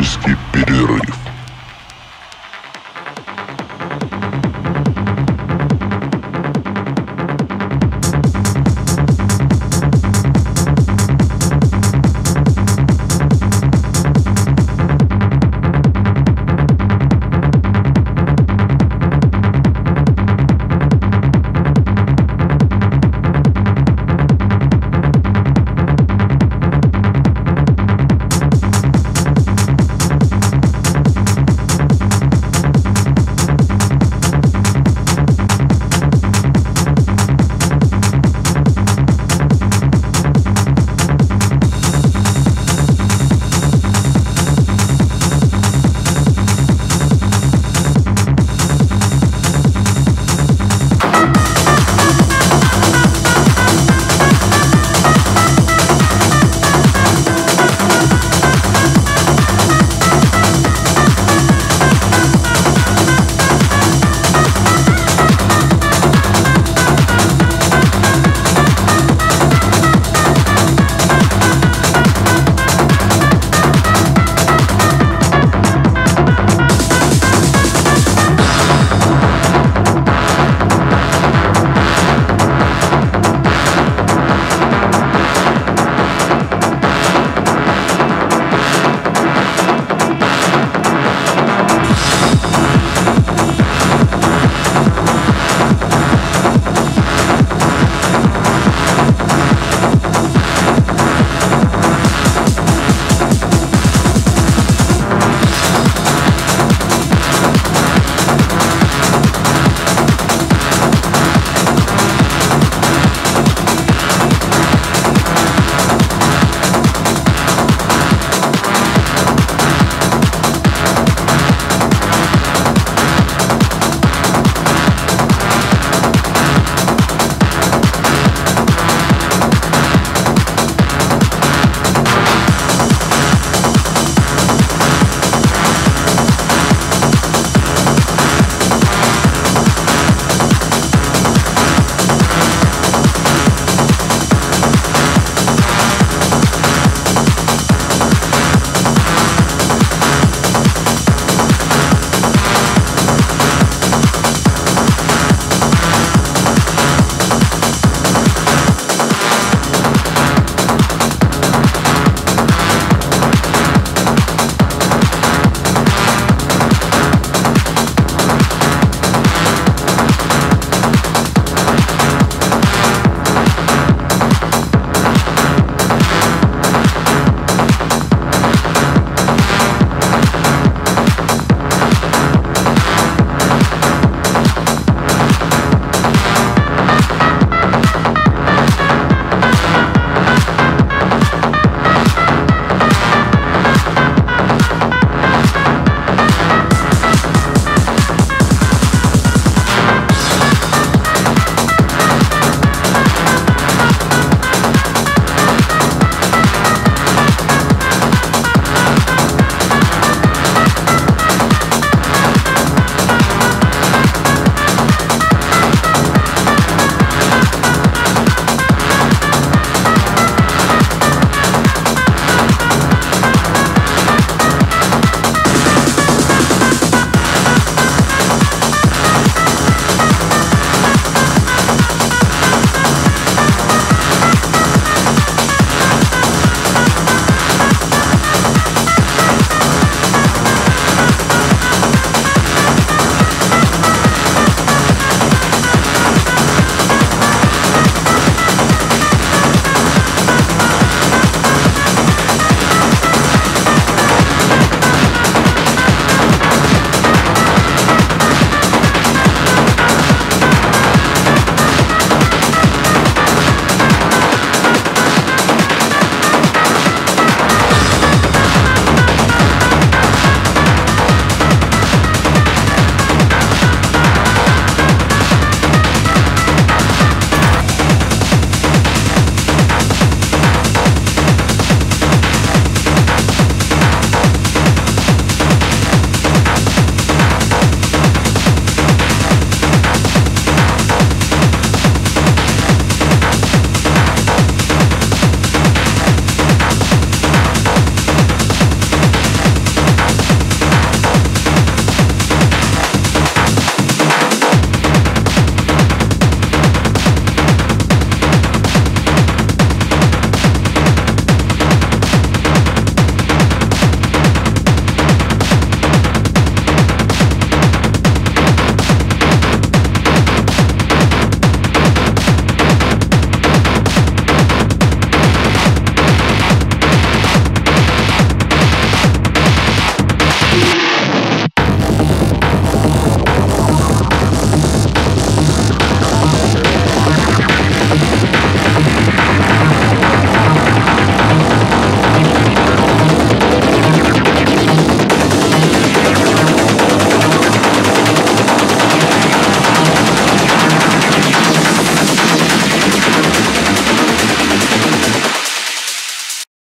Технический перерыв.